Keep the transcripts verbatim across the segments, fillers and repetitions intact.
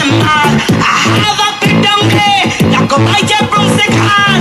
them all. I have a big donkey that go buy your broomstick hard.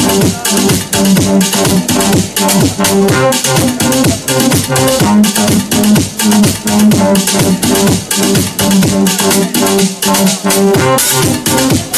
We'll be right back.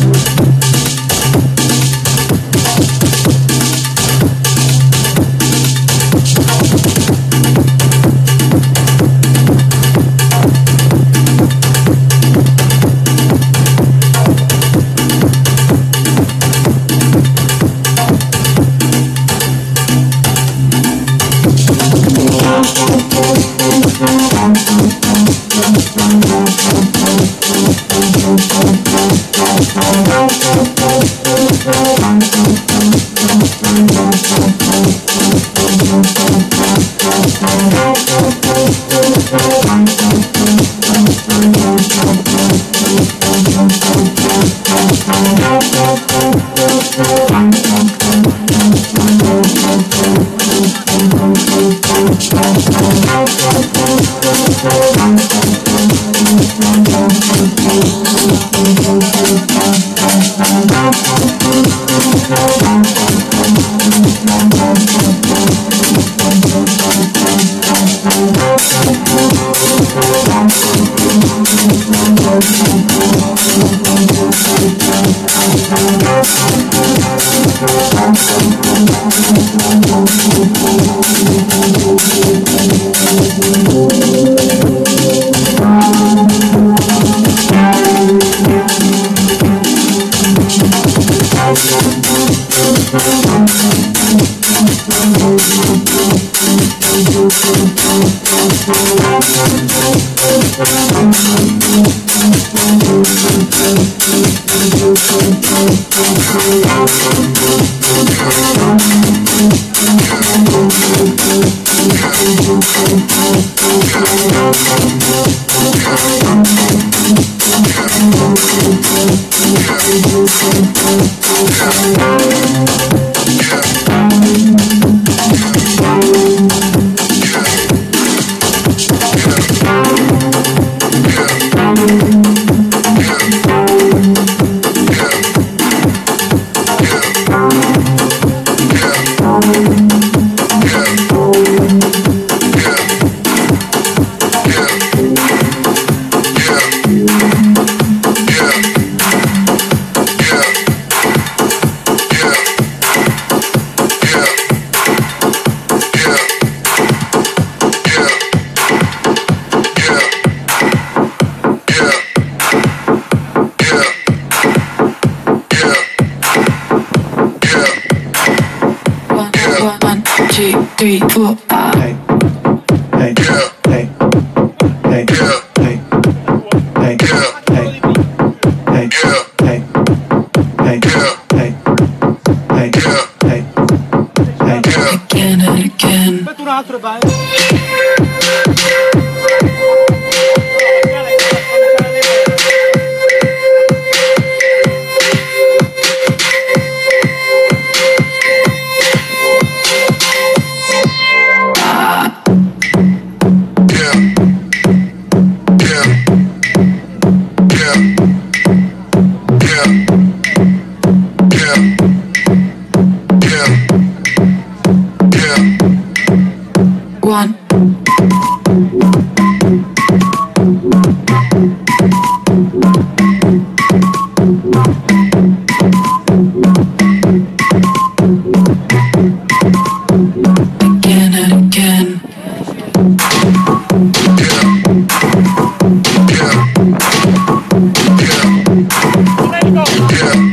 Yeah.